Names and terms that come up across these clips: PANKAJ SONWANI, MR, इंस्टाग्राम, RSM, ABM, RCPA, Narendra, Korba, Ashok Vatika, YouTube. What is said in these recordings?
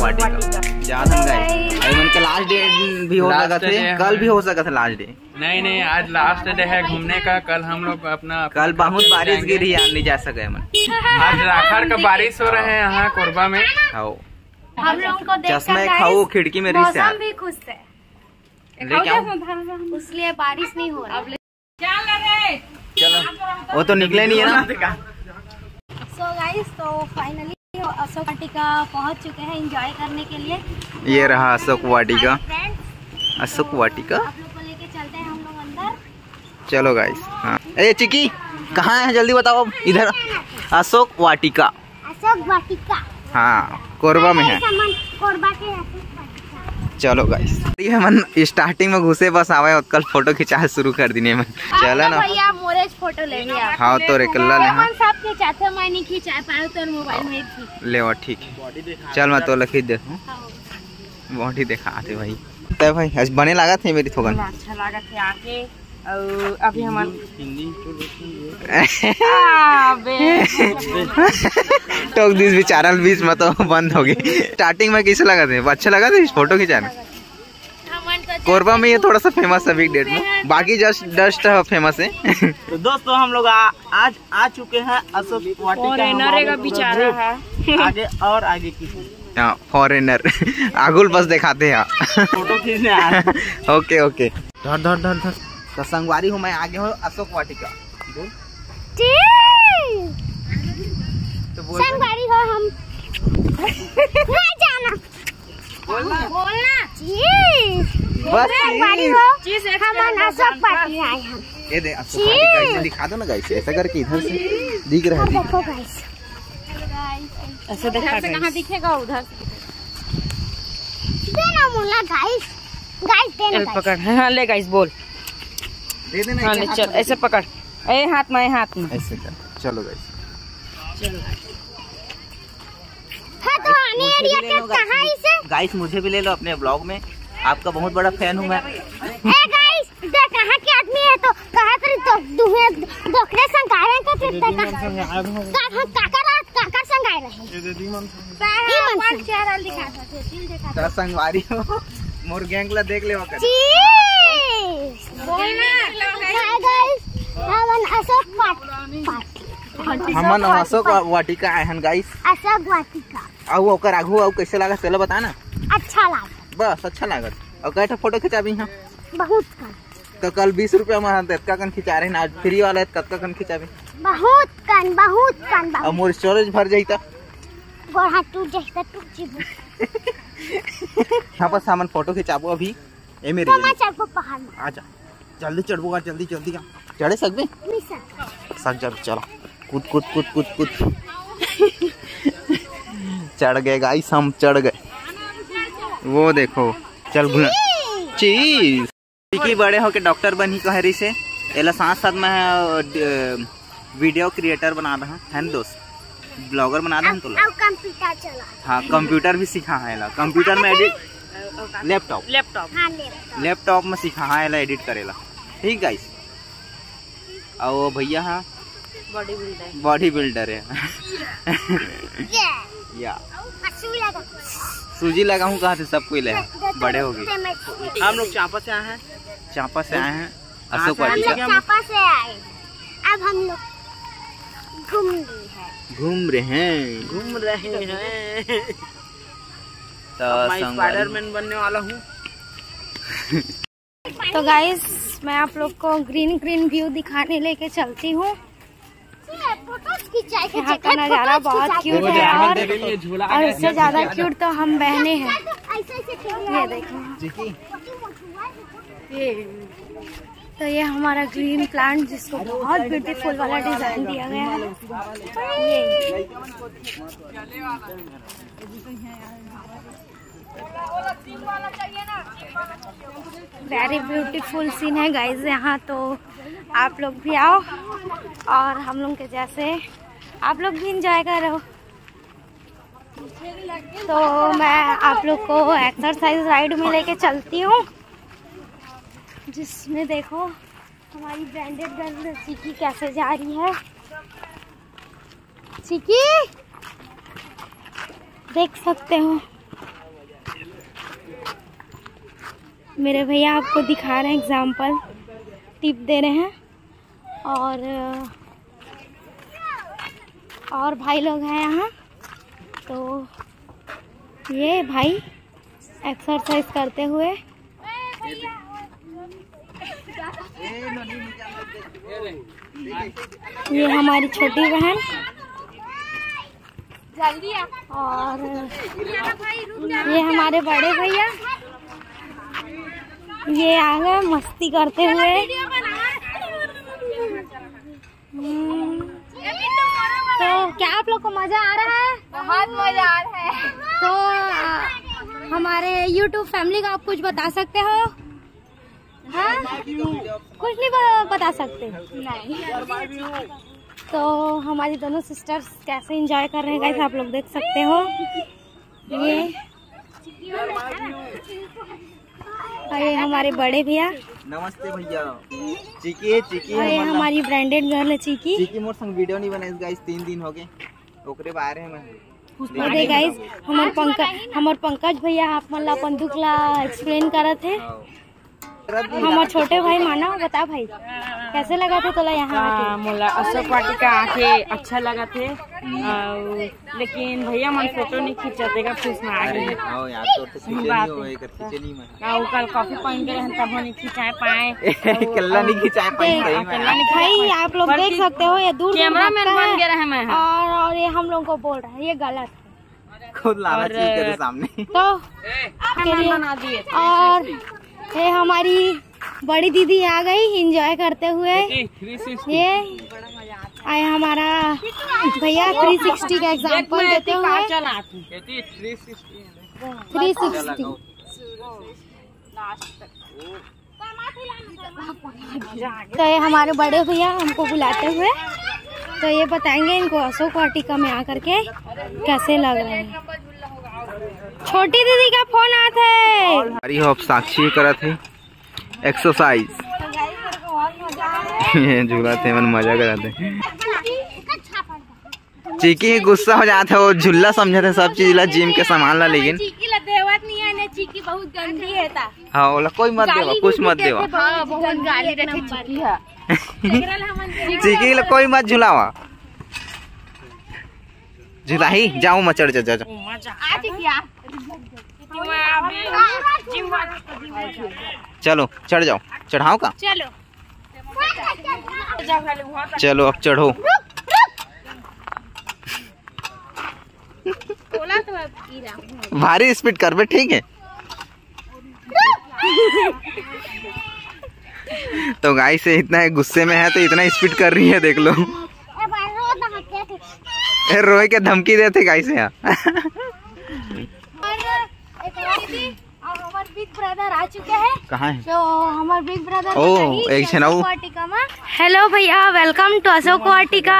वाटिका जान हम गए। लास्ट डे भी हो सकता था, कल भी हो सकता था लास्ट डे। नहीं, आज लास्ट डे है घूमने का। कल हम लोग अपना कल बहुत बारिश गिरी, यहाँ नहीं जा सके। आज राखड़ का बारिश हो रहे हैं यहाँ कोरबा में। हम लोगों को चश्मे खाओ खिड़की में मौसम भी खुश है, इसलिए बारिश नहीं हो रही। चलो वो तो निकले नहीं है ना। सो गाइस, तो फाइनली अशोक वाटिका पहुँच चुके हैं एंजॉय करने के लिए। ये रहा अशोक वाटिका। अशोक वाटिका आप लोग को लेके चलते हैं हम लोग अंदर। चलो गाइस। हाँ ए चिकी कहाँ है, जल्दी बताओ। इधर अशोक वाटिका। अशोक वाटिका हाँ कोरबा में है। कोरबा के चलो गाइस, ये मन स्टार्टिंग में घुसे बस आवे और कल फोटो खिंचा शुरू कर दिने मन। चलो ना भैया मोरेज फोटो लेंगे। हाँ तो रे कल्ला ले हम सब खिंचाते, मैं नहीं खिंचा पाया तो मोबाइल में थी लेवा। ठीक है चल मैं तो लखी दे बॉडी दिखाते भाई। तब भाई आज बने लागत है मेरी थोकन अच्छा लागत है आके। और अभी हम टोक दिस बेचारा बीच में तो बंद हो गई। स्टार्टिंग में कैसे लगा थे, अच्छा लगा था फोटो खिंचाना। कोरबा में ये थोड़ा सा फेमस है वीक डेट में, बाकी जस्ट डस्ट फेमस है। तो दोस्तों हम लोग आज आ चुके हैं अशोक वाटिका आगे और आगे की फॉरेनर आगुल बस दिखाते हैं फोटो खींचने। ओके ओके तो संगवारी हूँ मैं, आगे हूँ अशोक वाटिका। तो बोल संगवारी हो हम नहीं जाना बोलना बस हम अशोक वाटिका आए हैं। ये देख अशोक वाटिका दिखा दो ना गाइस, ऐसा करके इधर से दिख रहा है। देखो गाइस ऐसा दिखा कहाँ दिखेगा उधर देना मुला गाइस। गाइस देना पकड़। हाँ ले गाइस बोल दे देना। हाँ चल ऐसे पकड़ ए हाथ में ऐसे कर। चलो गाइस हाँ तो आने एरिया के कहां इसे गाइस मुझे भी ले लो अपने ब्लॉग में, आपका बहुत बड़ा फैन हूं मैं। ए गाइस दे कहां के आदमी है तो कहां करी तो दुहे दोखरे संगाए तो चिंता कहां काका संगाए रहे दीदी मन पर चेहरा दिखाता है दिल दिखाता है संगवारी हो मोर गैंगला देख लेवा कर। हमन अशोक वाटिका आए हैं गाइस। अशोक वाटिका आउ ओकर आगू आउ कैसे लगा चलो बता ना। अच्छा लागत बस अच्छा लागत। और कैठो फोटो खिंचाबी हां बहुत कम। तो कल 20 रुपया में इतना कन खिंचा रहे ना, आज फ्री वाला है कतका कन खिंचाबी बहुत कन। और मोर स्टोरेज भर जाई त गोहा टूट जाई त टूट जीबो। हां बस हमन फोटो खिंचाबो अभी ए मेरे। तो मैं चढ़बो पहाड़ में। आजा जल्दी चढ़बोगा जल्दी का चढ़े सकबे नहीं सक जा। चलो कूद चढ़ गए गाइस हम चढ़ गए। वो देखो चल घुमा चीज की बड़े होके डॉक्टर बनी कहरी से एला साथ में वीडियो क्रिएटर बना रहा है दोस्त, ब्लॉगर बना रहा है। तो कंप्यूटर चला हाँ कंप्यूटर भी सीखा है एला, कंप्यूटर में एडिट लैपटॉप में सीखा है एला एडिट करेला। ठीक गाइस और भैया हाँ बॉडी बिल्डर है या सूजी लगाऊं कहाँ से सब कोई ले बड़े हो गए। हम लोग चांपा से आए हैं अशोक वाटिका। चांपा से आए अब हम लोग घूम रहे हैं तो स्पाइडरमैन बनने वाला हूँ। तो गाइस मैं आप लोग को ग्रीन व्यू दिखाने लेके चलती हूँ। यहाँ का नज़ारा बहुत क्यूट है और इससे ज्यादा क्यूट तो हम बहने हैं। ये देखो तो ये हमारा ग्रीन प्लांट जिसको बहुत ब्यूटीफुल वाला डिजाइन दिया गया है। वेरी ब्यूटीफुल सीन है गाइज यहाँ, तो आप लोग भी आओ और हम लोग के जैसे आप लोग भी इंजॉय करो। तो मैं आप लोग को एक्सरसाइज राइड में लेके चलती हूँ जिसमें देखो हमारी ब्रांडेड गर्ल चिकी कैसे जा रही है। चिकी देख सकते हो मेरे भैया आपको दिखा रहे हैं, एग्जाम्पल टिप दे रहे हैं। और भाई लोग हैं यहाँ। तो ये भाई एक्सरसाइज करते हुए ये हमारी छोटी बहन और ये हमारे बड़े भैया ये आ गए मस्ती करते हुए। तो क्या आप लोग को मजा आ रहा है? बहुत मजा आ रहा है। तो हमारे YouTube फैमिली का आप कुछ बता सकते हो? हाँ, कुछ नहीं बता सकते नहीं। तो हमारी दोनों सिस्टर्स कैसे एंजॉय कर रहे हैं गाइस, आप लोग देख सकते हो। ये हमारे बड़े भैया। नमस्ते भैया। चिकी चिकी और हमारी ब्रांडेड गर्ल है चिकी। चिकी मोर संग वीडियो नहीं बनाई गाइस, 3 दिन हो गए ओकरे बारे में। अरे गाइस हमर पंकज भैया आप मन ला अपन दुख ला एक्सप्लेन करत है। हमारे छोटे भाई माना बता भाई कैसे लगा था तोला यहाँ आके? मोला अशोक वाटिका आके अच्छा लगा थे, लेकिन भैया मन फोटो नहीं खींचते का फिर में आगे कल कॉफी पॉइंट गए हम तब नहीं खिंचाए पाए, कल्ला नहीं खिंचाए पाए। आप लोग देख सकते हो ये दूर कैमरामैन बन गया है मैं और ये हम लोग को बोल रहा है ये गलत खुद लाना चाहिए तेरे सामने। तो और ये हमारी बड़ी दीदी आ गई एंजॉय करते हुए। ये आए हमारा भैया 360 का एग्जाम्पल देते हुए। 360 तो ये हमारे बड़े भैया हमको बुलाते हुए। तो ये बताएंगे इनको अशोक वाटिका में आकर के कैसे लग रहे हैं। छोटी दीदी का फोन आते हरी होप साक्षी करत है एक्सरसाइज झूलाते मन मजा कराते। चिकी गुस्सा हो जाता है, वो झूला समझते है सब चीज ला जिम के सामान ला, लेकिन चिकी बहुत गंदी है। हाँ बोला कोई मत देवा, कुछ मत देवा, बहुत गाली रखे चिकी ला, कोई मत झुलावा जुलाई जाऊँ मचड़ जा जाओ। चलो चढ़ जाओ, चढ़ाओ का चलो अब चढ़ो। भारी स्पीड कर बे, ठीक है। तो गाइस से इतना गुस्से में है तो इतना स्पीड कर रही है, देख लो रोए के धमकी देते गाइस यहाँ। हमारे बिग ब्रदर आ चुके हैं। कहाँ है? तो हमारे बिग ब्रदर अशोक वाटिका में। हेलो भैया, वेलकम टू अशोक वाटिका।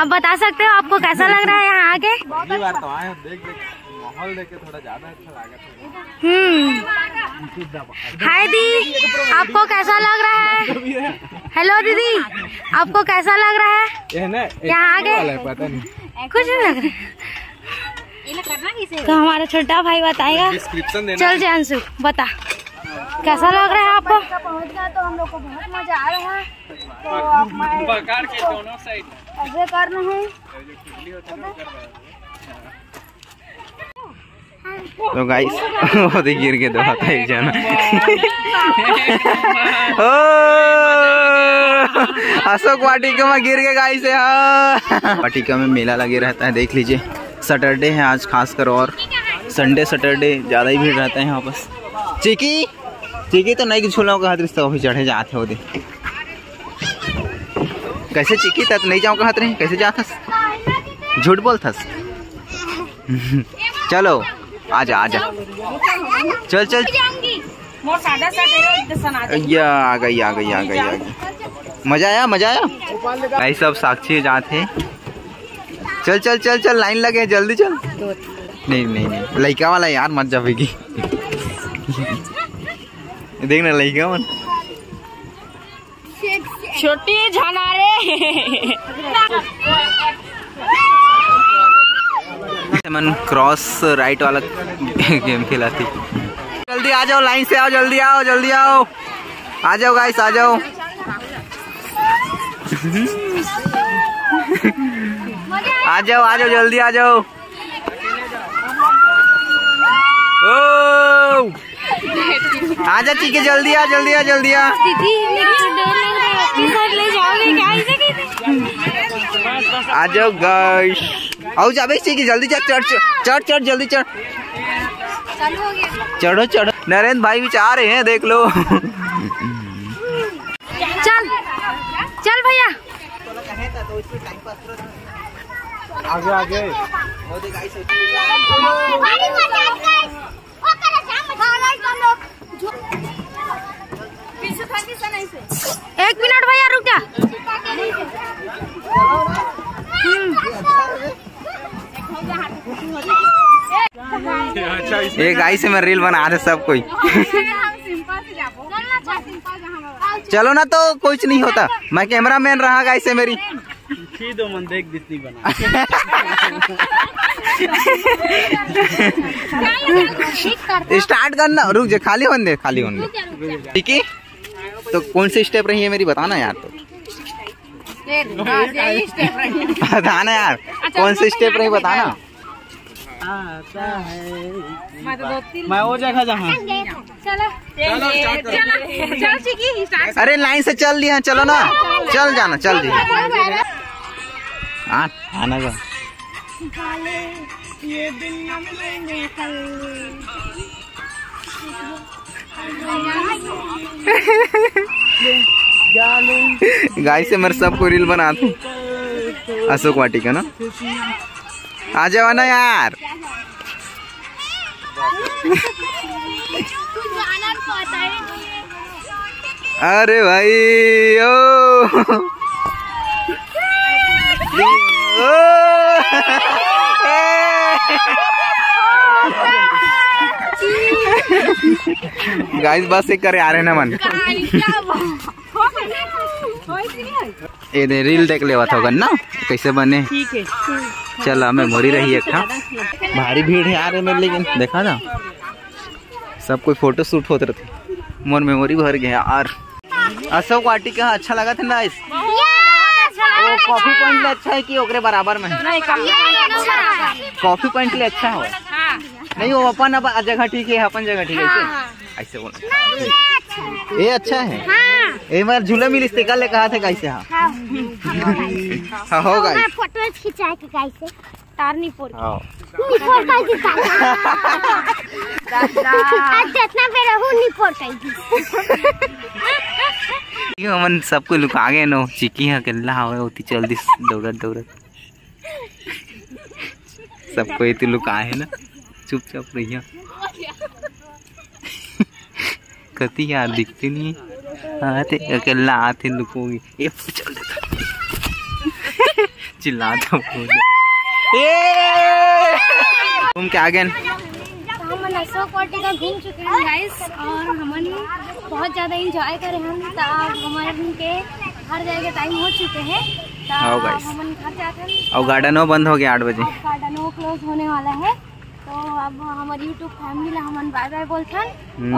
आप बता सकते हो आपको कैसा लग रहा है यहाँ आके? पहली बार तो आए, देख माहौल देख के थोड़ा ज्यादा अच्छा लगा। हाय दी, आपको कैसा लग रहा है? हेलो दीदी, आपको कैसा लग रहा है यहाँ आगे? कुछ नहीं लग रहा। तो हमारा छोटा भाई बताएगा। चल जानसू बता कैसा लग रहा है आपको? पहुँच गया तो हम लोग को बहुत मजा आ रहा है। तो मैं कर रहा हूँ। तो गाइस वो गिर के दो हाथ एक जाना। अशोक वाटिका में गिर के गाइस है। वाटिका में मेला लगे रहता है, देख लीजिए। सैटरडे है आज खासकर, और संडे सैटरडे ज़्यादा ही भीड़ रहता है यहाँ वापस। चिकी चिकी तो नहीं झूला का हाथ रिश्ता भी चढ़े जाते हो दे। कैसे चिकी तक नहीं जाओ का हाथ रहे, कैसे जाथस झूठ बोलथस। चलो आजा आजा चल चल। आ गई मजा आया। भाई सब साक्षी जाते चल चल चल चल लाइन लगे जल्दी चल। नहीं लड़का वाला यार मत जाएगी। देखना लड़का मन छोटी झनारे मन क्रॉस राइट वाला गेम खेला थी। चल जल्दी आ जाओ, लाइन से आओ, जल्दी आओ, जल्दी आओ, आ जाओ गाइस, आ जाओ। आ जाओ, आ जाओ, जल्दी आ जाओ। आ जा ठीक है, जल्दी आ, जल्दी आ, जल्दी आ। आ जाओ गाइस, आओ जाबे ठीक है, जल्दी जा, चढ़ चढ़ चढ़, जल्दी चढ़, चढ़ो चढ़ो। नरेंद्र भाई भी चाह रहे हैं, देख लो। चल चल भैया, आगे आगे। एक मिनट भैया रुक जा। ये गाइस में रील बना दे सब कोई। चलो ना, तो कुछ नहीं होता, मैं कैमरा मैन रहा गाइस से मेरी। दो मन देख दिसनी बना। स्टार्ट करना, रुक जा, खाली होने दे, खाली होने दे, ठीक है। तो कौन सी स्टेप रही है मेरी, बताना यार, तो बताना यार कौन सी स्टेप रही, बताना। आता है मैं वो जगह जहाँ। अरे लाइन से चल दिया, चलो ना, चल जाना, चल दिया। आना जा, गाइस से मेरे सबको रील बनाते अशोक वाटिका ना। आ जाओ ना यार, अरे भाई ओ, ओ। गाइस बस एक करे आ रहे ना मन। ये रील देख लेवा था ना कैसे बने, ठीक है। चला मैं मोरी रही एक था, भारी भीड़ है यार मेरे, लेकिन देखा ना सब कोई फोटो शूट होते रहते, मोर मेमोरी भर गया यार। अशोक वाटिका अच्छा लगा था ना, कॉफी पॉइंट अच्छा है कि ओकरे बराबर में, कॉफी पॉइंट लिए अच्छा हो नहीं, वो अपन जगह ठीक है, अपन जगह ठीक है, ऐसे बोलो ये अच्छा है। एक बार झूला मिली स्टिकर ले कहा था कैसे। हाँ हो गई फोटो खिंचा के कैसे तारनी पोर निपोर का दिखा दादा जितना पे रहू निपोर का दिखा। ये हमन सबको लुका गए नो चिकी है के ला होए होती जल्दी दौड़त दौड़त सबको इतनी लुका है ना, चुपचाप रहिया कती यार दिखती नहीं आते अकेला आते लुकोगी ये चल देता चिल्ला दो घूम के आ गए। हम अशोक वाटिका घूम चुके हैं गाइस और हमन बहुत ज़्यादा इंजॉय करे हम, तब हमारे घूम के घर जाने के टाइम हो चुके हैं, तब हम घर जाते हैं। और गार्डन बंद हो गया 8 बजे, गार्डन क्लोज होने वाला है, तो अब हमारे YouTube फैमिली ला हमन बाय बाय बोलते हैं।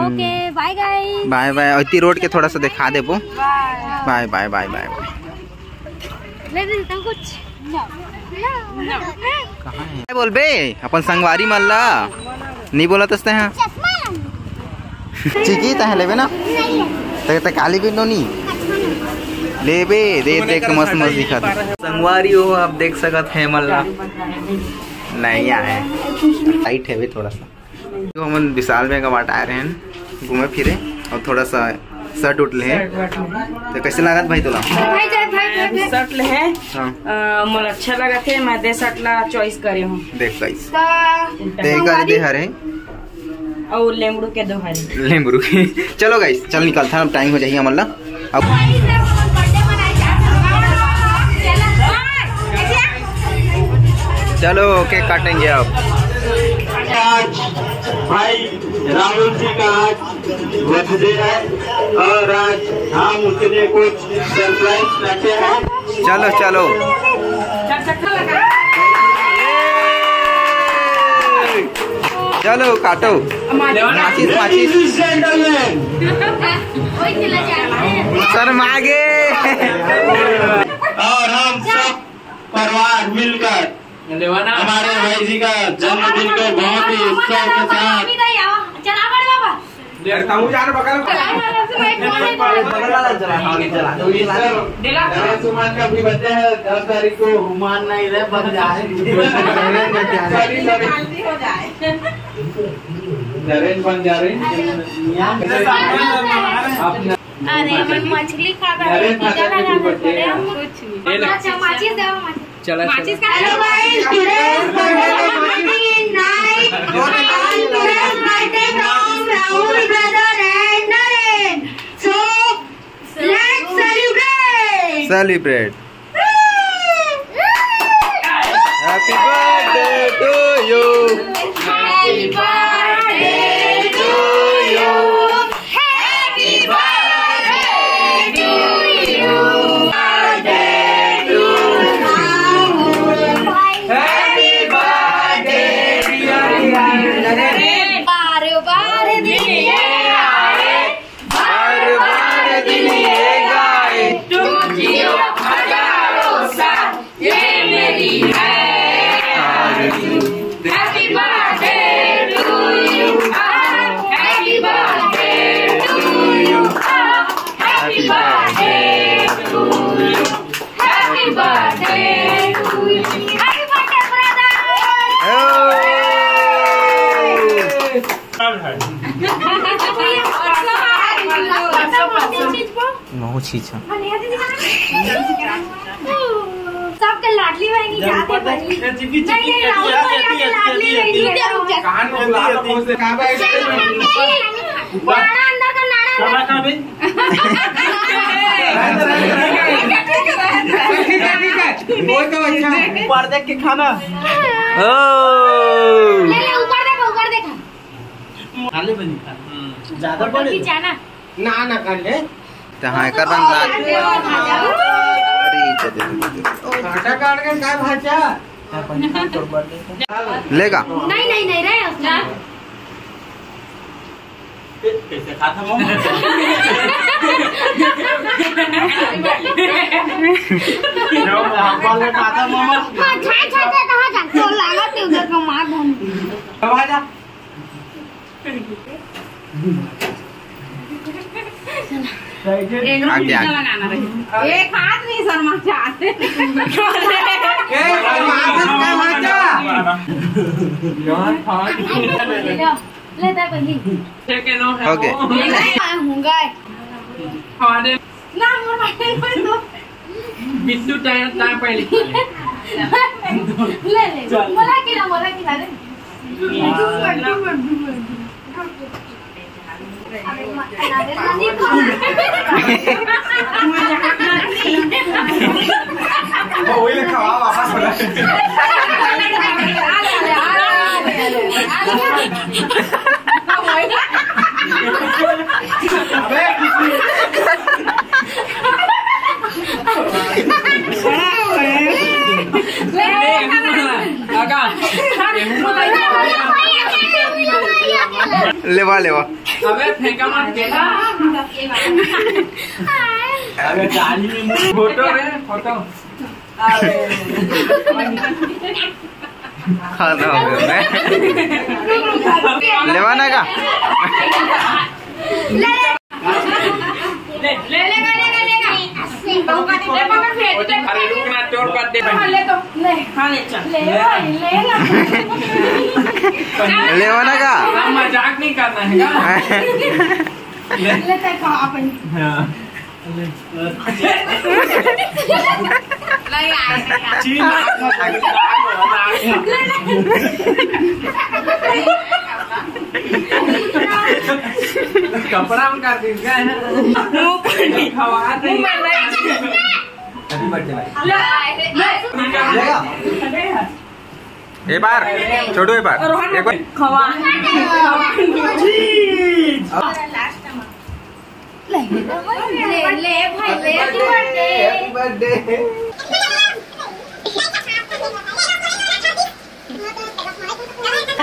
Okay bye guys, bye bye. और इतनी रोड के थोड़ा सा दिखा दे वो, बाय बाय बाय बाय। ले ले तुम कुछ ना ना कहां है बोलबे अपन संगवारी मल्ला नहीं बोलत हस्ते हैं चिकी त लेबे ना त त काली भी नो नी लेबे दे देख मस्त मस्त दिखत संगवारी हो आप देख सकत है मल्ला नहीं आए लाइट है भी थोड़ा सा। तो हम विशाल में कबाट आ रहे हैं घूमे फिरे और थोड़ा सा शर्ट उठ ले, तो कैसे लागत भाई तुला भाई शर्ट ले है मोला अच्छा लगा थे, मैं दे शर्ट ला चॉइस करे हूं देख गाइस दे कर दे हरे और लेमड़ू के दो हरे लेमड़ू के। चलो गाइस चल निकलता हम, टाइम हो जाइए हमला। अब चलो ओके काटेंगे आप भाई राहुल जी का आज बर्थडे है और आज हम उसने कुछ सरप्राइज रखे हैं। चलो चलो चलो काटो माचिस माचिस शर्मा गए। और हम सब परिवार मिलकर हमारे भाई जी का जन्मदिन को बहुत ही उत्साह के साथ भी बच्चे है 10 तारीख को हुमान नहीं रहे बन जाए नरेंद्र बंजारे मछली खा celebrate happy birthday to you सबका लाडली बनी जाते बनी ऊपर देख के खाना ऊपर देखा ना ना कर ले हाँ कर लेगा नहीं नहीं नहीं रे कैसे खाता मामा एक हाथ नहीं शर्मा चाहते बिट्टू टाइम टाइम पहले लेवा लेवा अबे फेंका मत अबे डाली में फोटो है फोटो खाना हो गया लेवाना का लेवाना का मजाक नहीं करना है कपड़ा उनका एक बार छोड़ो एक बार एक बार ले ले भाई ले बर्थडे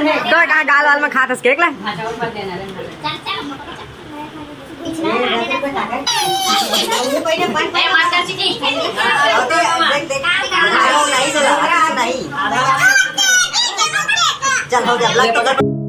तो दाल वाल में खाते केक ला। चल हो गया।